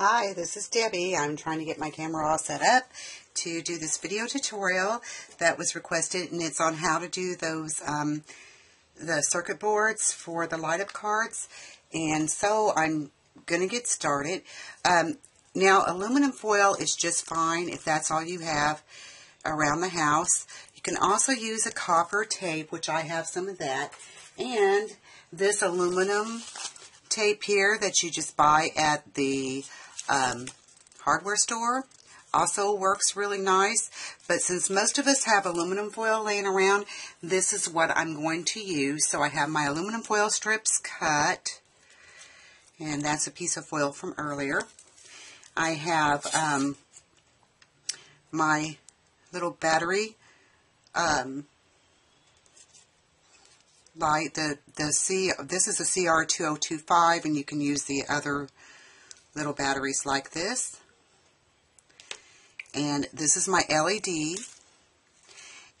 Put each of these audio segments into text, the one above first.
Hi, this is Debbie. I'm trying to get my camera all set up to do this video tutorial that was requested, and it's on how to do those the circuit boards for the light-up cards. And so I'm going to get started. Now, aluminum foil is just fine if that's all you have around the house. You can also use a copper tape, which I have some of that, and this aluminum tape here that you just buy at the hardware store also works really nice, but since most of us have aluminum foil laying around, this is what I'm going to use. So I have my aluminum foil strips cut, and that's a piece of foil from earlier. I have my little battery light, this is a CR2025, and you can use the other little batteries like this. And this is my LED,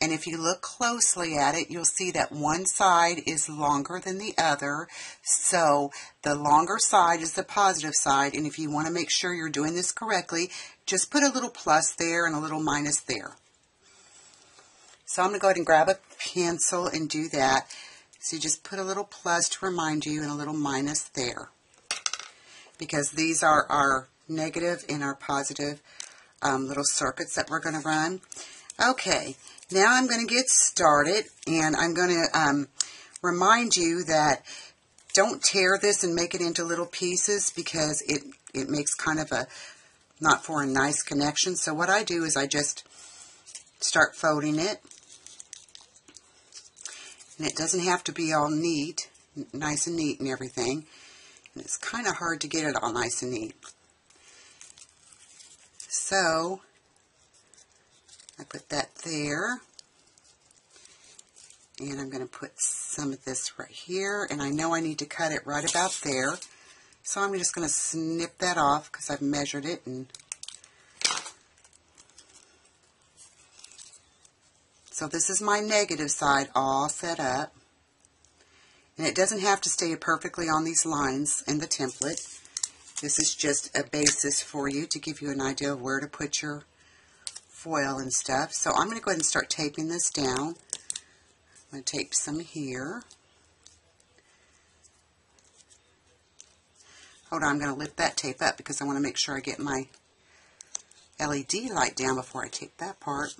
and if you look closely at it, you'll see that one side is longer than the other, so the longer side is the positive side. And if you want to make sure you're doing this correctly, just put a little plus there and a little minus there. So I'm going to go ahead and grab a pencil and do that. So you just put a little plus to remind you and a little minus there, because these are our negative and our positive little circuits that we're going to run. Okay, now I'm going to get started, and I'm going to remind you that don't tear this and make it into little pieces, because it makes kind of a not for a nice connection. So what I do is I just start folding it. And it doesn't have to be all neat, nice and neat and everything. And it's kind of hard to get it all nice and neat. So I put that there. And I'm going to put some of this right here. And I know I need to cut it right about there. So I'm just going to snip that off because I've measured it. And so this is my negative side all set up, and it doesn't have to stay perfectly on these lines in the template. This is just a basis for you to give you an idea of where to put your foil and stuff. So I'm going to go ahead and start taping this down. I'm going to tape some here. Hold on, I'm going to lift that tape up because I want to make sure I get my LED light down before I tape that part.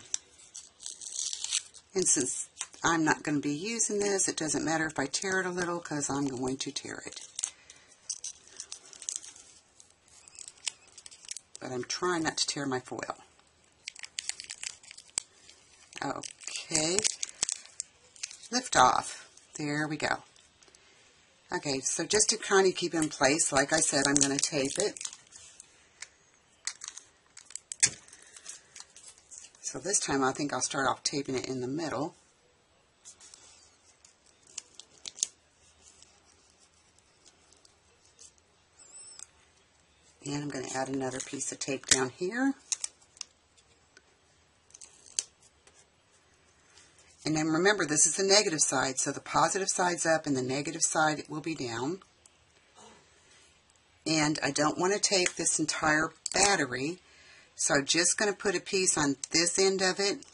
And since I'm not going to be using this, it doesn't matter if I tear it a little, because I'm going to tear it. But I'm trying not to tear my foil. Okay. Lift off. There we go. Okay, so just to kind of keep it in place, like I said, I'm going to tape it. So this time I think I'll start off taping it in the middle. And I'm going to add another piece of tape down here. And then remember, this is the negative side, so the positive side's up and the negative side will be down. And I don't want to tape this entire battery. So I'm just going to put a piece on this end of it,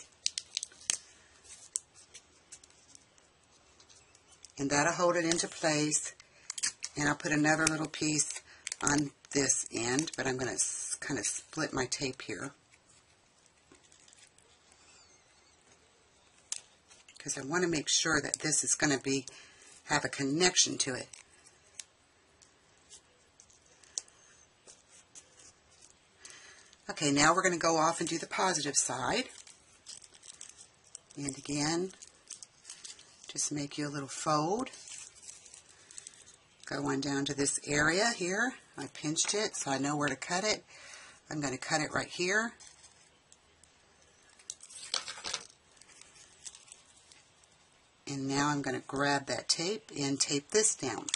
and that'll hold it into place. And I'll put another little piece on this end, but I'm going to kind of split my tape here, because I want to make sure that this is going to have a connection to it. Okay, now we're going to go off and do the positive side. And again, just make you a little fold. Go on down to this area here. I pinched it, so I know where to cut it. I'm going to cut it right here. And now I'm going to grab that tape and tape this down.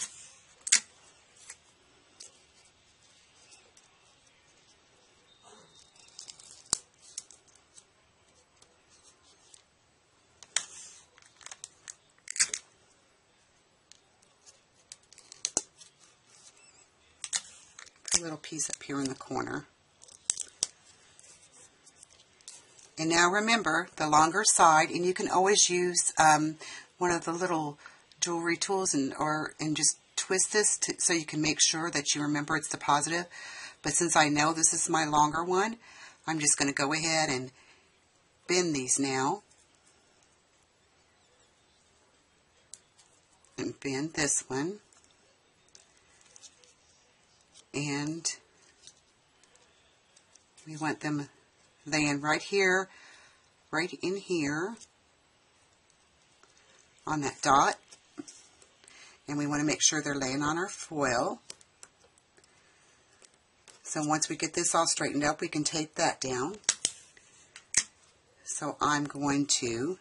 a little piece up here in the corner. And now remember, the longer side, and you can always use one of the little jewelry tools and just twist this so you can make sure that you remember it's the positive. But since I know this is my longer one, I'm just going to go ahead and bend these now. And bend this one. And we want them laying right here, right in here on that dot. And we want to make sure they're laying on our foil. So once we get this all straightened up, we can tape that down. So I'm going to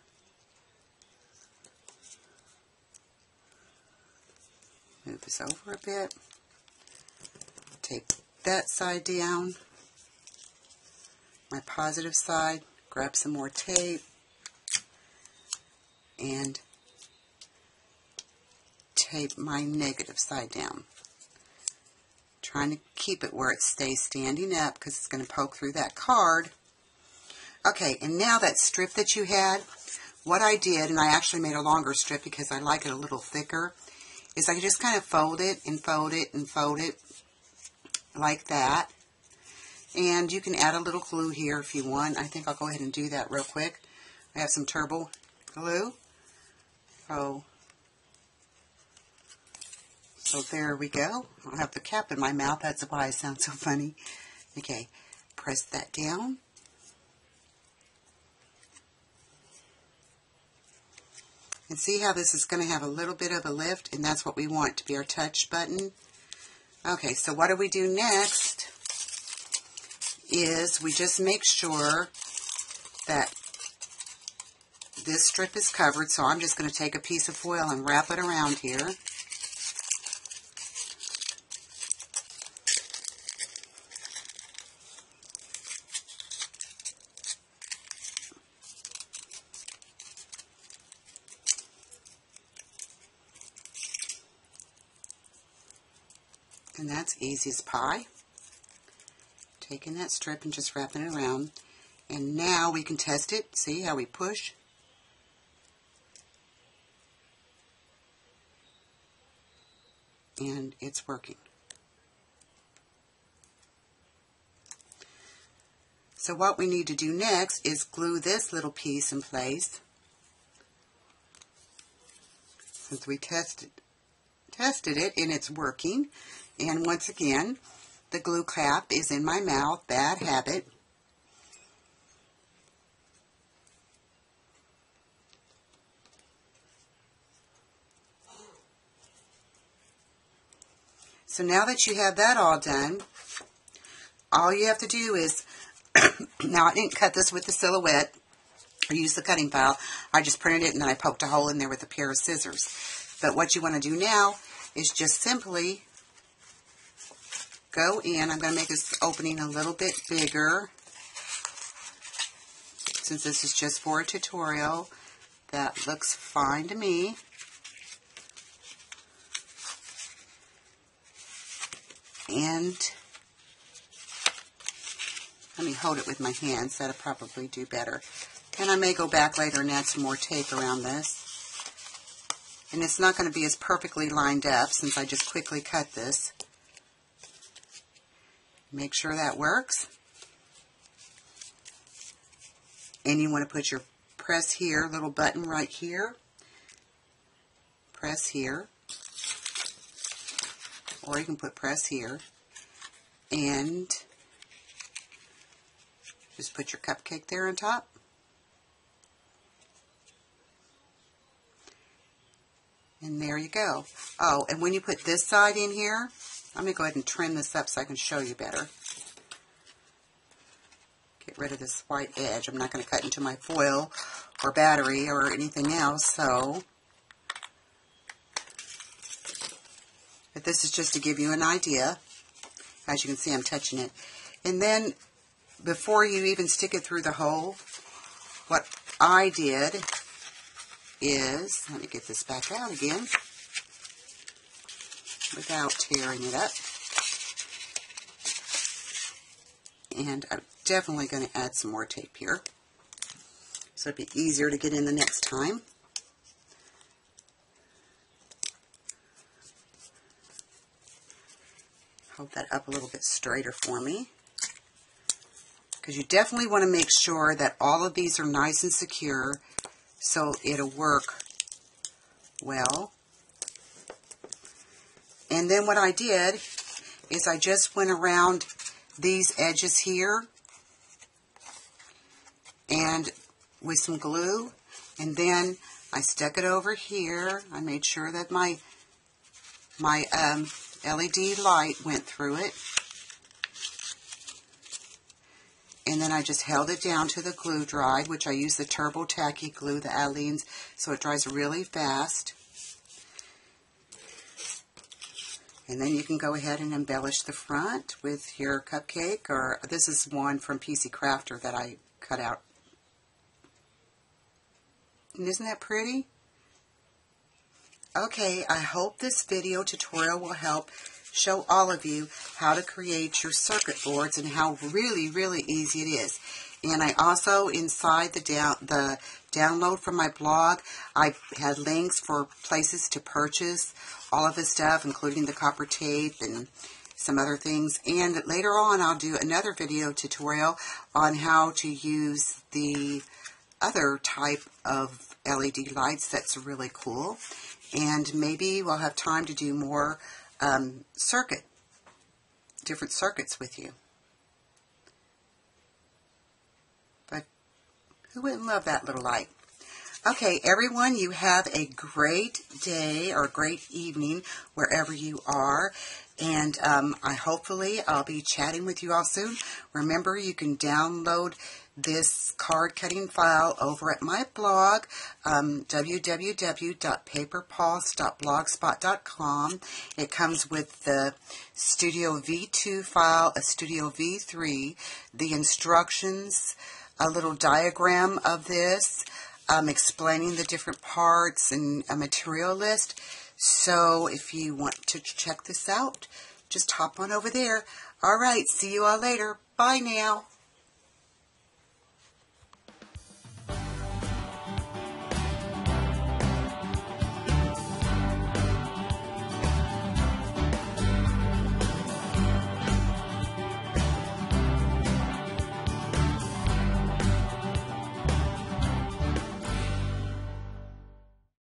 move this over a bit, tape that side down, my positive side, grab some more tape, and tape my negative side down. Trying to keep it where it stays standing up because it's going to poke through that card. Okay, and now that strip that you had, what I did, and I actually made a longer strip because I like it a little thicker, is I just kind of fold it and fold it and fold it like that. And you can add a little glue here if you want. I think I'll go ahead and do that real quick. I have some turbo glue. So there we go. I'll have the cap in my mouth. That's why I sound so funny. Okay, press that down. And see how this is going to have a little bit of a lift, and that's what we want to be our touch button. Okay, so what do we do next? Is we just make sure that this strip is covered. So I'm just going to take a piece of foil and wrap it around here. And that's easy as pie. Taking that strip and just wrapping it around. And now we can test it. See how we push? And it's working. So what we need to do next is glue this little piece in place. Since we tested it and it's working. And once again, the glue cap is in my mouth, bad habit. So now that you have that all done, all you have to do is, now I didn't cut this with the Silhouette or use the cutting file. I just printed it and then I poked a hole in there with a pair of scissors. But what you want to do now is just simply go in. I'm going to make this opening a little bit bigger since this is just for a tutorial. That looks fine to me. And let me hold it with my hands. That'll probably do better. And I may go back later and add some more tape around this. And it's not going to be as perfectly lined up since I just quickly cut this. Make sure that works. And you want to put your press here, little button right here. Press here. Or you can put press here. And just put your cupcake there on top. And there you go. Oh, and when you put this side in here, I'm going to go ahead and trim this up so I can show you better. Get rid of this white edge. I'm not going to cut into my foil or battery or anything else. So, but this is just to give you an idea. As you can see, I'm touching it. And then, before you even stick it through the hole, what I did is, let me get this back out again, without tearing it up. and I'm definitely going to add some more tape here so it'd be easier to get in the next time. Hold that up a little bit straighter for me, because you definitely want to make sure that all of these are nice and secure so it'll work well. And then what I did is I just went around these edges here and with some glue, and then I stuck it over here. I made sure that my LED light went through it, and then I just held it down to the glue dried, which I use the Turbo Tacky glue, the Adeline's, so it dries really fast. And then you can go ahead and embellish the front with your cupcake, or this is one from PC Crafter that I cut out. And isn't that pretty? Okay, I hope this video tutorial will help show all of you how to create your circuit boards and how really easy it is. And I also, inside the download from my blog, I had links for places to purchase all of the stuff, including the copper tape and some other things. And later on, I'll do another video tutorial on how to use the other type of LED lights. That's really cool. And maybe we'll have time to do more different circuits with you. But who wouldn't love that little light? Okay, everyone, you have a great day or a great evening wherever you are. And hopefully I'll be chatting with you all soon. Remember, you can download this card cutting file over at my blog, www.paperpulse.blogspot.com. It comes with the Studio V2 file, a Studio V3, the instructions, a little diagram of this, explaining the different parts, and a material list. So if you want to check this out, just hop on over there. All right, see you all later. Bye now.